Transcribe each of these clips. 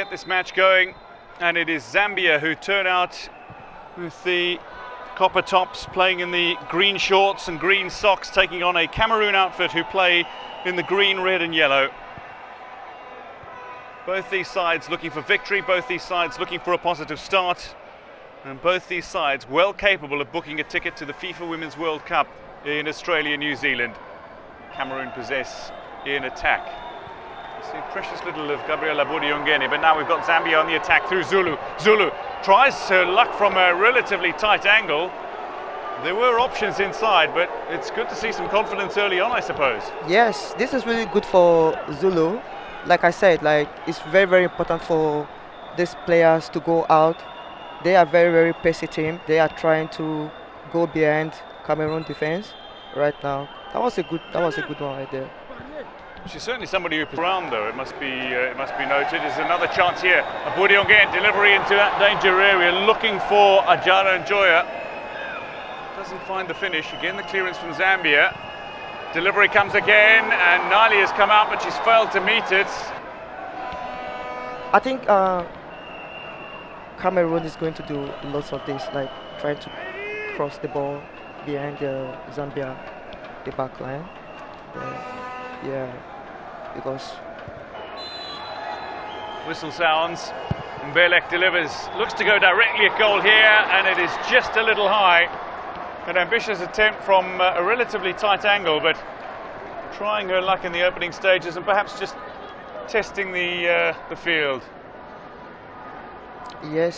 get this match going, and it is Zambia who turn out with the copper tops, playing in the green shorts and green socks, taking on a Cameroon outfit who play in the green, red and yellow. Both these sides looking for victory, both these sides looking for a positive start, and both these sides well capable of booking a ticket to the FIFA Women's World Cup in Australia and New Zealand. Cameroon possess in attack. See precious little of Gabriela Budiongeni, but now we've got Zambia on the attack through Zulu. Zulu tries her luck from a relatively tight angle. There were options inside, but it's good to see some confidence early on, I suppose. Yes, this is really good for Zulu. Like I said, it's very, very important for these players to go out. They are very, very pacey team. They are trying to go behind Cameroon defense right now. That was a good one right there. She's certainly somebody who around, though, it must be noted. There's another chance here. A Budiongeni delivery into that danger area, looking for Ajara Njoya. Doesn't find the finish. Again, the clearance from Zambia. Delivery comes again, and Nali has come out, but she's failed to meet it. I think Cameroon is going to do lots of this, like trying to cross the ball behind Zambia, the back line. Yeah, because whistle sounds and Belek delivers, looks to go directly at goal here, and it is just a little high. An ambitious attempt from a relatively tight angle, but trying her luck in the opening stages and perhaps just testing the field. Yes,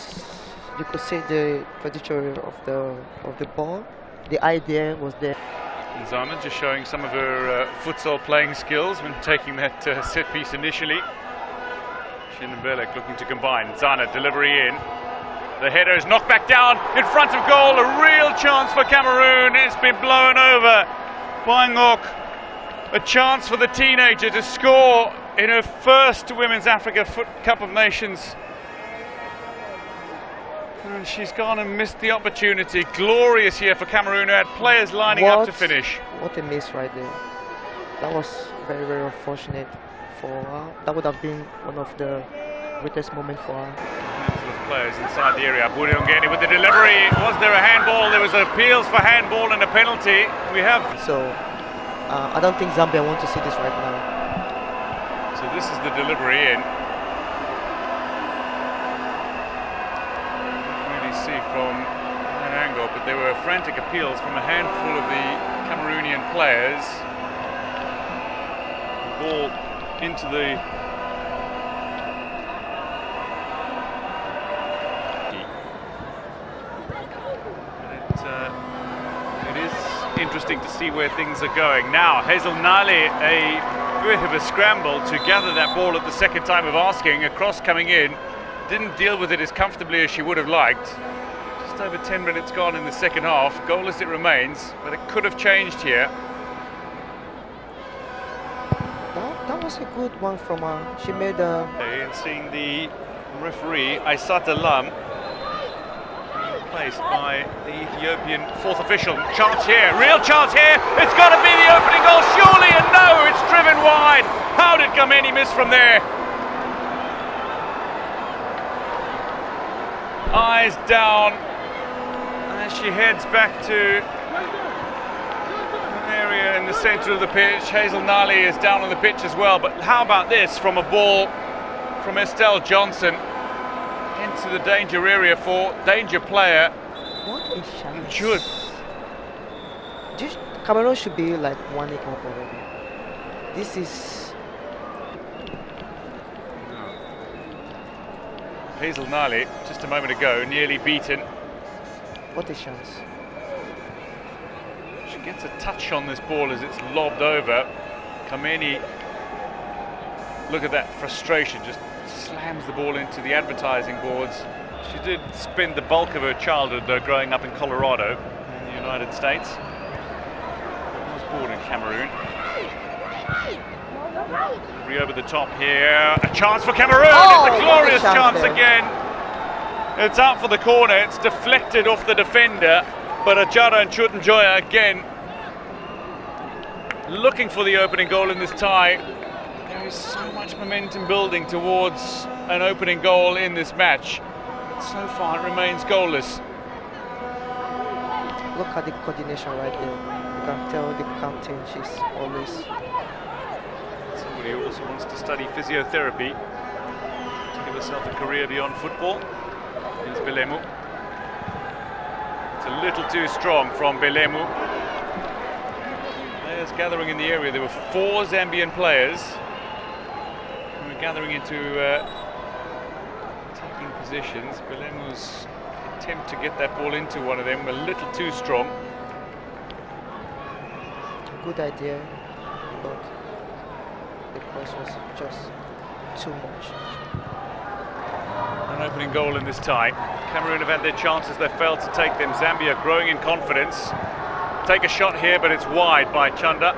you could see the trajectory of the ball. The idea was there. Nzana just showing some of her futsal playing skills when taking that set piece initially. Shin and Belek looking to combine. Nzana delivery in. The header is knocked back down in front of goal. A real chance for Cameroon. It's been blown over. Bangok, a chance for the teenager to score in her first Women's Africa Cup of Nations. And she's gone and missed the opportunity. Glorious here for Cameroon, who had players lining up to finish. What a miss right there. That was very, very unfortunate for her. That would have been one of the greatest moments for her. Players inside the area. Budiongeni with the delivery. Was there a handball? There was appeals for handball and a penalty. We have. So, I don't think Zambia want to see this right now. So this is the delivery in. See from an angle, but there were frantic appeals from a handful of the Cameroonian players. Ball into the it is interesting to see where things are going now. Hazel Nali, a bit of a scramble to gather that ball at the second time of asking. A cross coming in. Didn't deal with it as comfortably as she would have liked. Just over 10 minutes gone in the second half. Goalless it remains, but it could have changed here. That was a good one from her. She made a... And seeing the referee, Aisata Lam, placed by the Ethiopian fourth official. Chance here, real chance here. It's got to be the opening goal, surely, and no, it's driven wide. How did Kameni miss from there? Eyes down, and she heads back to an area in the centre of the pitch. Hazel Nali is down on the pitch as well, but how about this from a ball from Estelle Johnson into the danger area for danger player. What a chance. Cameroon should be like 1-0 up already. This is... Hazel Nali, just a moment ago, nearly beaten. What a chance. She gets a touch on this ball as it's lobbed over. Kameni, look at that frustration, just slams the ball into the advertising boards. She did spend the bulk of her childhood, though, growing up in Colorado, in the United States. She was born in Cameroon. Delivery over the top here, a chance for Cameroon, it's a glorious chance again. It's out for the corner, it's deflected off the defender, but Ajara Nchout Njoya again looking for the opening goal in this tie. There is There's so much momentum building towards an opening goal in this match. So far it remains goalless. Look at the coordination right there. You can tell the captain, she's always... Somebody who also wants to study physiotherapy to give herself a career beyond football. Here's Belemu. It's a little too strong from Belemu. Players gathering in the area. There were four Zambian players who were gathering into taking positions. Belemu's attempt to get that ball into one of them a little too strong. Good idea, but the cross was just too much. An opening goal in this tie. Cameroon have had their chances, they failed to take them. Zambia growing in confidence. Take a shot here, but it's wide by Chanda.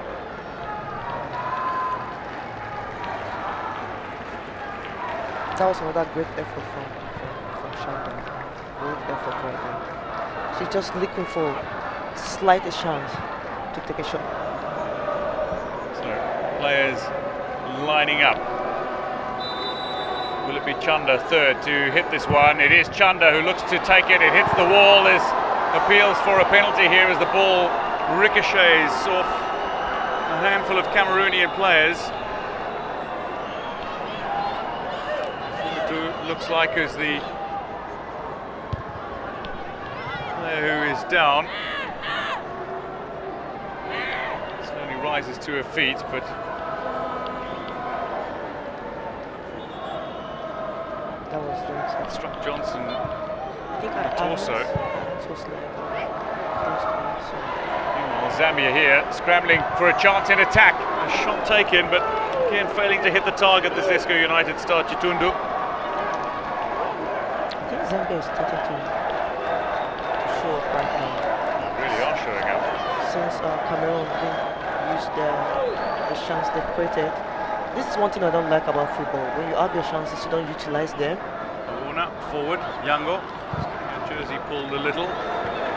That was another great effort from Chanda. Great effort right there. She's just looking for the slightest chance to take a shot. So, players lining up. Will it be Chanda third to hit this one? It is Chanda who looks to take it. It hits the wall. There's appeals for a penalty here as the ball ricochets off a handful of Cameroonian players. Chitundu looks like is the player who is down. Slowly rises to her feet, but that was Johnson. Struck Johnson in the torso. Meanwhile, Zambia here scrambling for a chance in attack. A shot taken, but again failing to hit the target. The Zesco United star Chitundu. I think Zambia is starting to show up right now. They really are showing up. Since Cameroon didn't use the chance they created. This is one thing I don't like about football. When you have your chances, you don't utilize them. Corner forward, Yango. Jersey pulled a little.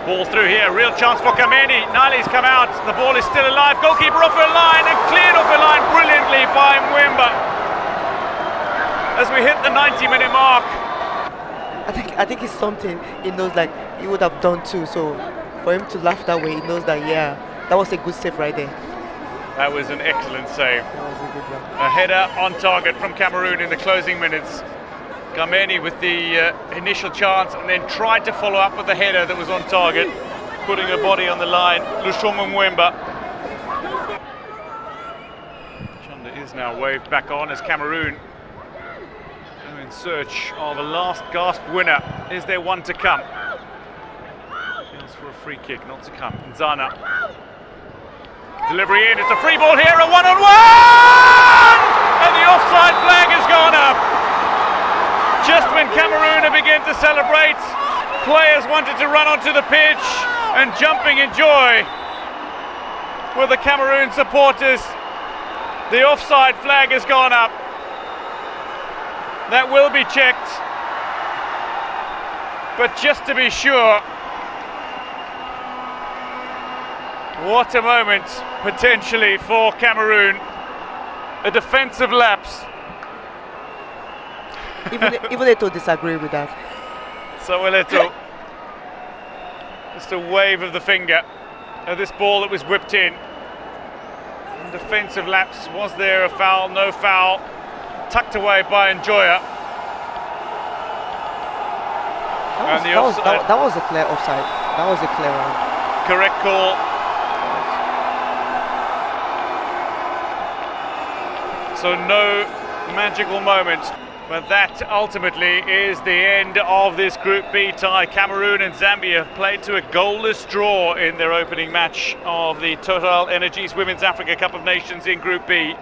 Ball through here, real chance for Kameni. Nali's come out, the ball is still alive. Goalkeeper off her line and cleared off her line brilliantly by Mwemba. As we hit the 90-minute mark. I think it's something he knows, like he would have done too. So for him to laugh that way, he knows that, yeah, that was a good save right there. That was an excellent save. That was a good one. A header on target from Cameroon in the closing minutes. Kameni with the initial chance and then tried to follow up with the header that was on target, putting her body on the line. Lushom Mwemba. Chanda is now waved back on as Cameroon are in search of a last gasp winner. Is there one to come? Feels for a free kick, not to come. Nzana. Delivery in, it's a free ball here, a one-on-one! And the offside flag has gone up. Just when Cameroon began to celebrate, players wanted to run onto the pitch and jumping in joy with the Cameroon supporters. The offside flag has gone up. That will be checked. But just to be sure, what a moment potentially for Cameroon. A defensive lapse. Even Eto disagree with that. So will Eto. Just a wave of the finger at this ball that was whipped in. And defensive lapse. Was there a foul? No foul. Tucked away by Njoya. That was a clear offside. That was a clear one. Correct call. So no magical moment. But that ultimately is the end of this Group B tie. Cameroon and Zambia have played to a goalless draw in their opening match of the Total Energies Women's Africa Cup of Nations in Group B.